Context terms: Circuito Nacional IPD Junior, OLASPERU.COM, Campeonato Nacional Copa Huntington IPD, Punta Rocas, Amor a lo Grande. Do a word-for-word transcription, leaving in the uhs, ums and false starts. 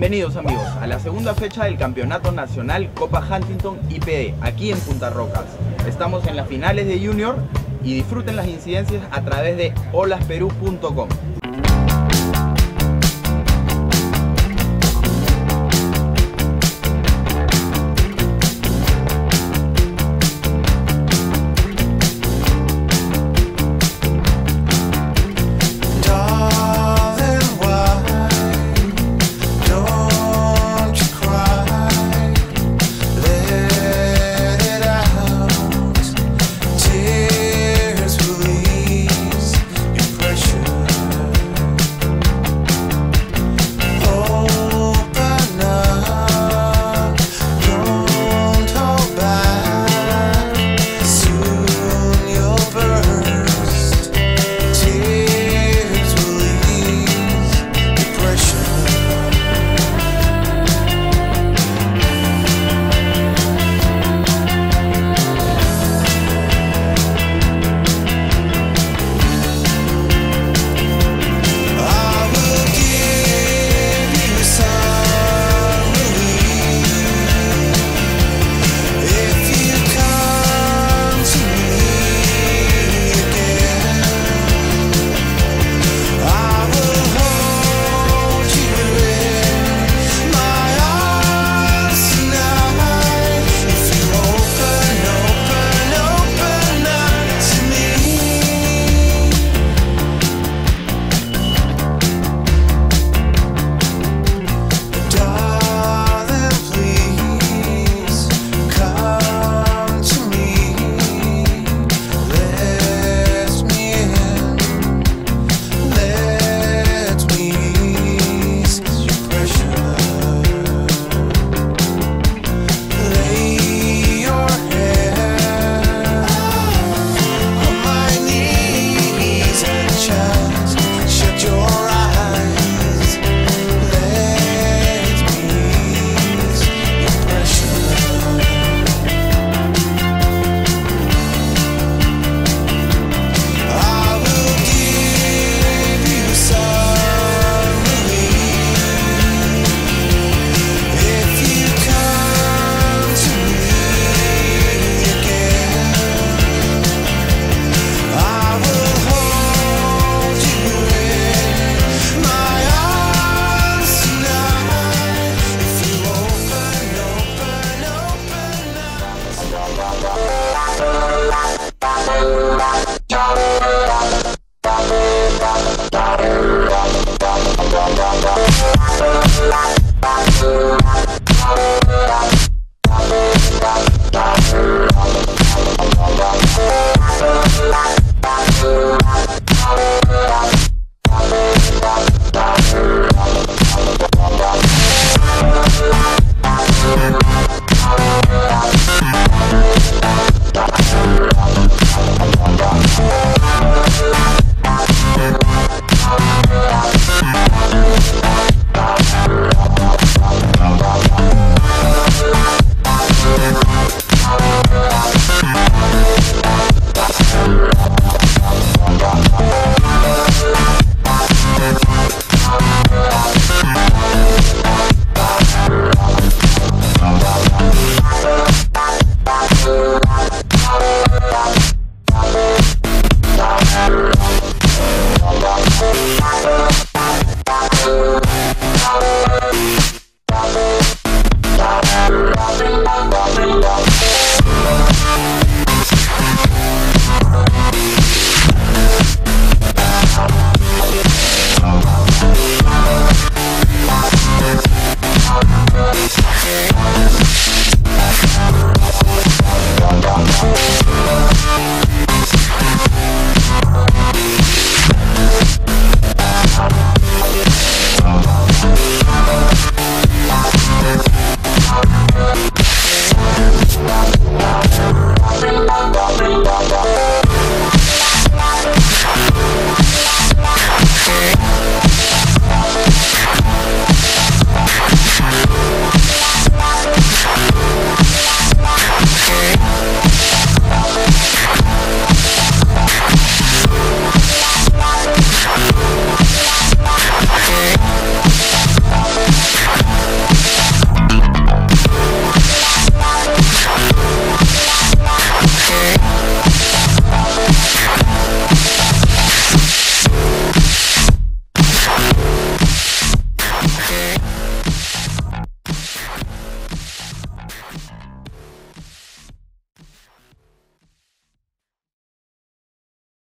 Bienvenidos amigos a la segunda fecha del Campeonato Nacional Copa Huntington I P D aquí en Punta Rocas. Estamos en las finales de Junior y disfruten las incidencias a través de olas perú punto com.